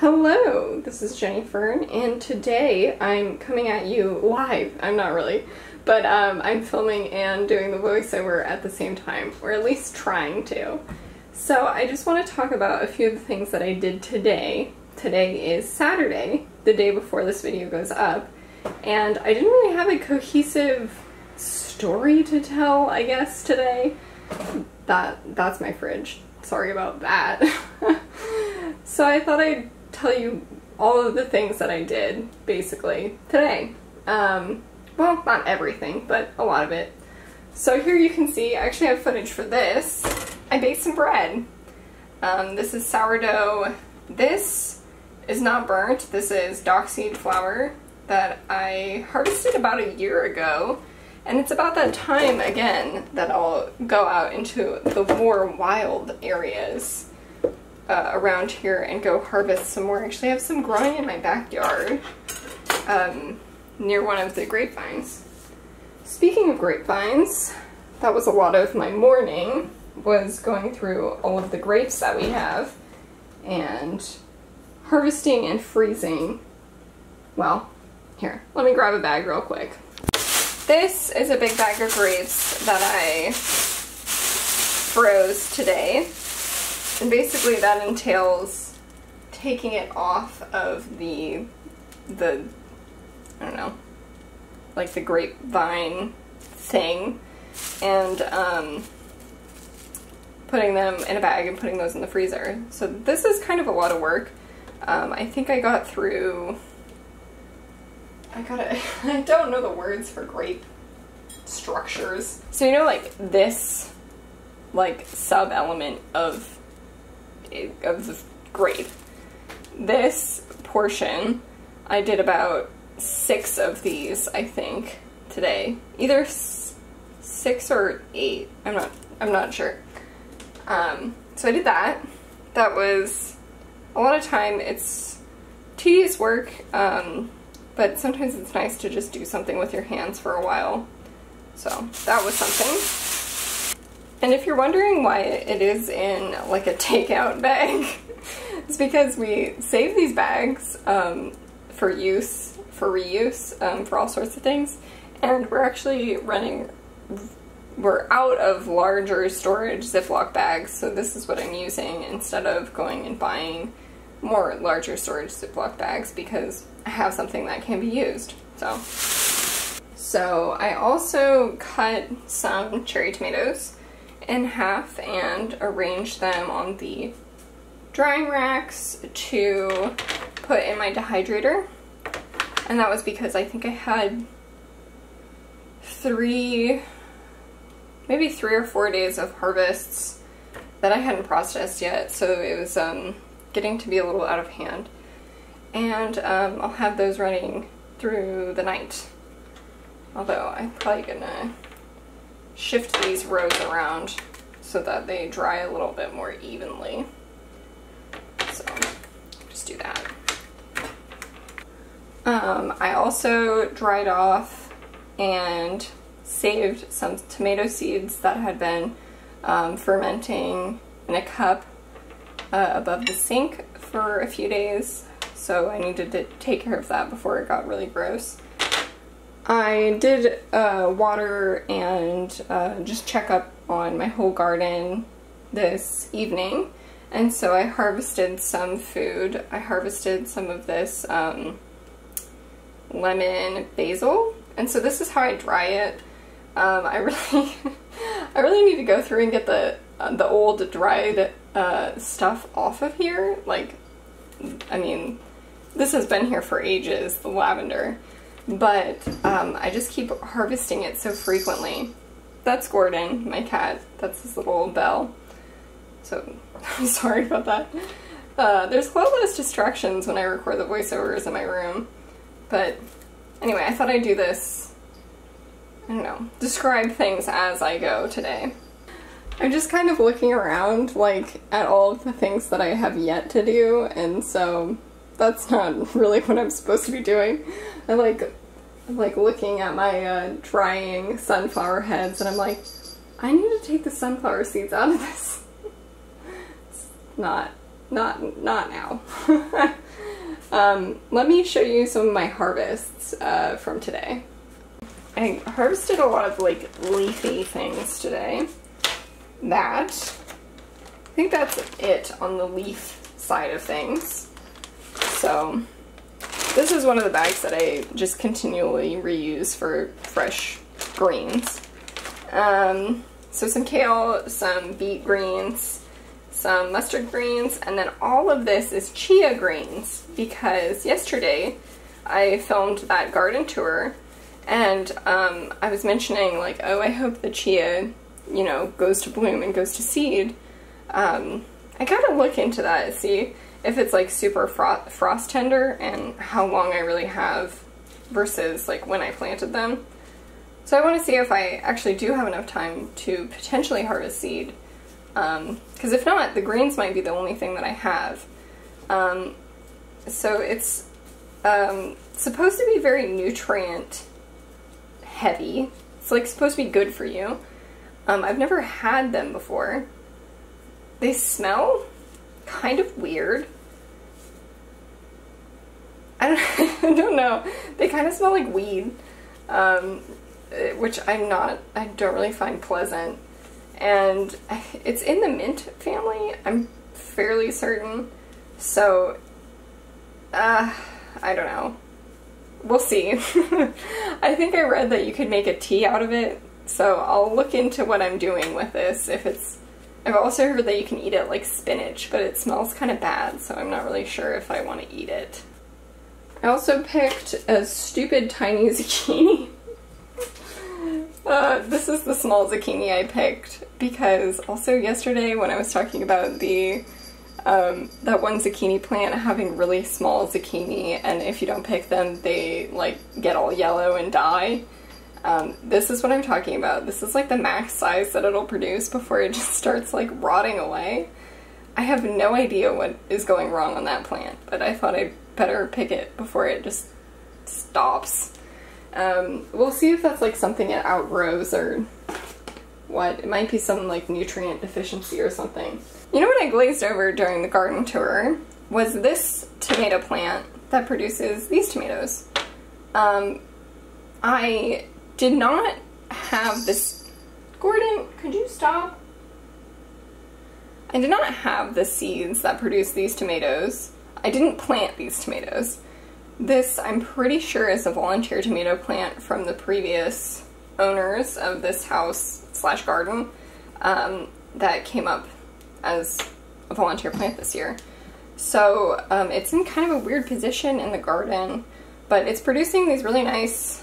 Hello, this is Jenny Fern, and today I'm coming at you live. I'm not really, but I'm filming and doing the voiceover at the same time, or at least trying to. So I just want to talk about a few of the things that I did today. Today is Saturday, the day before this video goes up, and I didn't really have a cohesive story to tell, I guess, today. That's my fridge. Sorry about that. So I thought I'd tell you all of the things that I did, basically, today. Well, not everything, but a lot of it. So here you can see, I actually have footage for this. I baked some bread. This is sourdough. This is not burnt. This is dockseed flour that I harvested about a year ago. And it's about that time, again, that I'll go out into the more wild areas around here and go harvest some more. Actually, I have some growing in my backyard near one of the grapevines. Speaking of grapevines, that was a lot of my morning, was going through all of the grapes that we have and harvesting and freezing. Well, here, let me grab a bag real quick. This is a big bag of grapes that I froze today, and basically that entails taking it off of the I don't know, like the grapevine thing, and putting them in a bag and putting those in the freezer. So this is kind of a lot of work. I think I got through... I don't know the words for grape structures. So you know, like this, like sub-element of the grape. This portion, I did about 6 of these, I think, today. Either 6 or 8. I'm not sure. So I did that. That was a lot of time. It's tedious work. But sometimes it's nice to just do something with your hands for a while. So that was something. And if you're wondering why it is in like a takeout bag, it's because we save these bags for use, for reuse, for all sorts of things. And we're actually we're out of larger storage Ziploc bags, so this is what I'm using instead of going and buying more larger storage Ziploc bags because I have something that can be used. So I also cut some cherry tomatoes in half and arranged them on the drying racks to put in my dehydrator. And that was because I think I had maybe three or four days of harvests that I hadn't processed yet, so it was getting to be a little out of hand. And I'll have those running through the night. Although I'm probably gonna shift these rows around so that they dry a little bit more evenly. So just do that. I also dried off and saved some tomato seeds that had been fermenting in a cup above the sink for a few days, so I needed to take care of that before it got really gross. I did water and just check up on my whole garden this evening, and so I harvested some food. I harvested some of this lemon basil, and so this is how I dry it. I really need to go through and get the old dried stuff off of here. Like, I mean, this has been here for ages, the lavender, but I just keep harvesting it so frequently. That's Gordon, my cat. That's his little old bell. So I'm sorry about that. There's a lot less distractions when I record the voiceovers in my room, but anyway, I thought I'd do this, I don't know, describe things as I go today. I'm just kind of looking around, like, at all of the things that I have yet to do, and so that's not really what I'm supposed to be doing. I'm like looking at my drying sunflower heads, and I'm like, I need to take the sunflower seeds out of this. It's not now. Let me show you some of my harvests from today. I harvested a lot of like leafy things today. I think that's it on the leaf side of things. So this is one of the bags that I just continually reuse for fresh greens. So some kale, some beet greens, some mustard greens, and then all of this is chia greens, because yesterday I filmed that garden tour and I was mentioning like, oh, I hope the chia, you know, goes to bloom and goes to seed. I gotta look into that, see if it's like super frost tender and how long I really have versus like when I planted them. So I want to see if I actually do have enough time to potentially harvest seed, because if not, the greens might be the only thing that I have. So it's supposed to be very nutrient heavy. It's like supposed to be good for you. I've never had them before. They smell kind of weird. I don't know. They kind of smell like weed, which I don't really find pleasant. And it's in the mint family, I'm fairly certain. So, I don't know. We'll see. I think I read that you could make a tea out of it. So I'll look into what I'm doing with this. I've also heard that you can eat it like spinach, but it smells kind of bad, so I'm not really sure if I want to eat it. I also picked a stupid tiny zucchini. This is the small zucchini I picked, because also yesterday when I was talking about the that one zucchini plant having really small zucchini, and if you don't pick them, they like get all yellow and die. This is what I'm talking about. This is like the max size that it'll produce before it just starts like rotting away. I have no idea what is going wrong on that plant, but I thought I'd better pick it before it just stops. We'll see if that's like something it outgrows or what. It might be some like nutrient deficiency or something. You know what I glazed over during the garden tour was this tomato plant that produces these tomatoes. I did not have this... Gordon, could you stop? I did not have the seeds that produce these tomatoes. I didn't plant these tomatoes. This, I'm pretty sure, is a volunteer tomato plant from the previous owners of this house / garden that came up as a volunteer plant this year. So it's in kind of a weird position in the garden, but it's producing these really nice...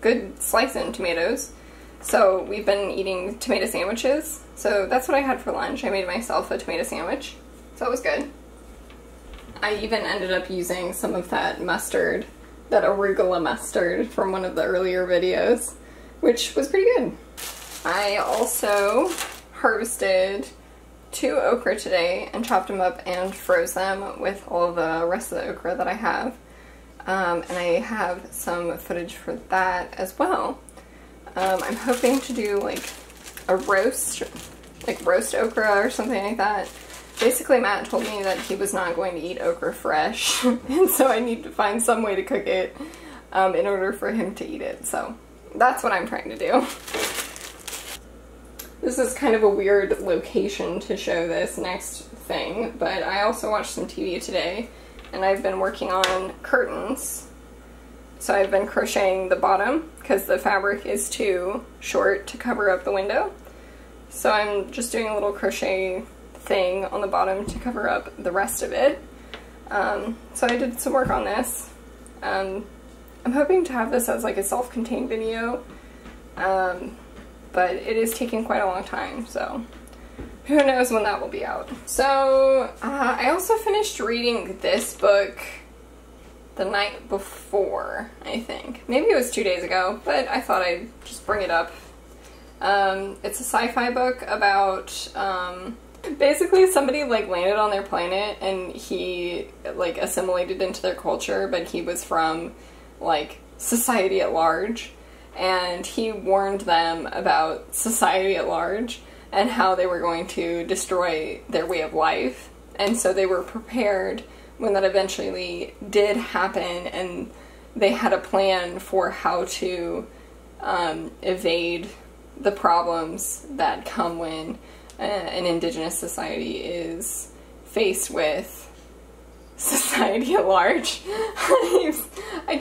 good slicing tomatoes. So we've been eating tomato sandwiches. So that's what I had for lunch. I made myself a tomato sandwich. So it was good. I even ended up using some of that mustard, that arugula mustard from one of the earlier videos, which was pretty good. I also harvested 2 okra today and chopped them up and froze them with all the rest of the okra that I have. And I have some footage for that as well. I'm hoping to do like a roast, like roast okra or something like that. Basically, Matt told me that he was not going to eat okra fresh, and so I need to find some way to cook it in order for him to eat it. So that's what I'm trying to do. This is kind of a weird location to show this next thing, but I also watched some TV today. And I've been working on curtains. So I've been crocheting the bottom because the fabric is too short to cover up the window. So I'm just doing a little crochet thing on the bottom to cover up the rest of it. So I did some work on this. I'm hoping to have this as like a self-contained video, but it is taking quite a long time, so who knows when that will be out. So, I also finished reading this book the night before, I think. Maybe it was 2 days ago, but I thought I'd just bring it up. It's a sci-fi book about, basically somebody like landed on their planet and he like assimilated into their culture, but he was from like society at large, and he warned them about society at large and how they were going to destroy their way of life. And so they were prepared when that eventually did happen and they had a plan for how to evade the problems that come when an indigenous society is faced with society at large. I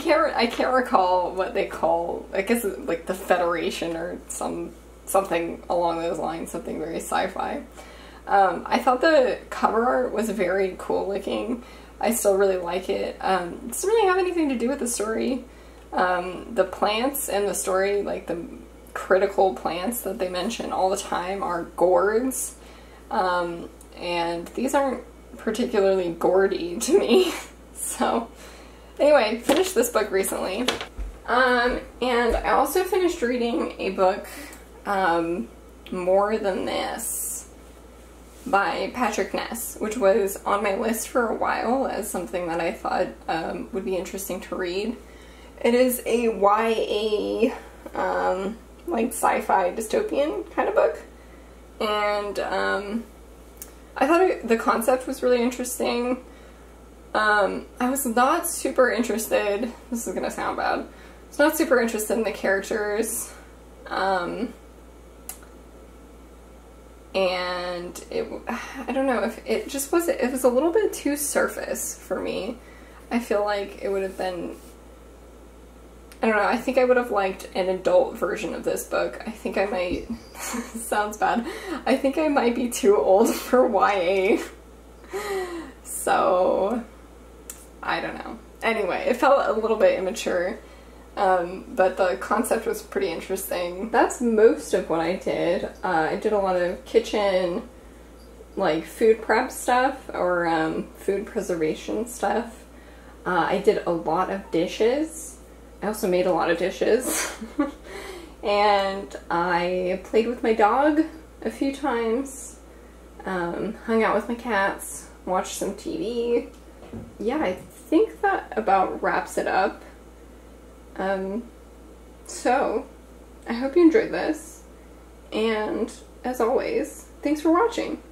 can't recall what they call, I guess it's like the Federation or something along those lines, something very sci-fi. I thought the cover art was very cool looking. I still really like it. It doesn't really have anything to do with the story. The plants in the story, like the critical plants that they mention all the time, are gourds, and these aren't particularly gourdy to me. So anyway, finished this book recently, and I also finished reading a book, More Than This by Patrick Ness, which was on my list for a while as something that I thought would be interesting to read. It is a YA like sci-fi dystopian kind of book, and I thought the concept was really interesting. I was not super interested, this is gonna sound bad, I was not super interested in the characters, and I don't know, if it just was, it was a little bit too surface for me. I feel like it would have been, I don't know, I think I would have liked an adult version of this book. I think I might, sounds bad, I think I might be too old for YA. So, I don't know. Anyway, it felt a little bit immature, but the concept was pretty interesting. That's most of what I did. I did a lot of kitchen, like food prep stuff, or food preservation stuff. I did a lot of dishes. I also made a lot of dishes, and I played with my dog a few times, hung out with my cats, watched some TV. Yeah, I think that about wraps it up. So, I hope you enjoyed this, and as always, thanks for watching.